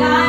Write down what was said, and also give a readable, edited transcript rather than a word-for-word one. I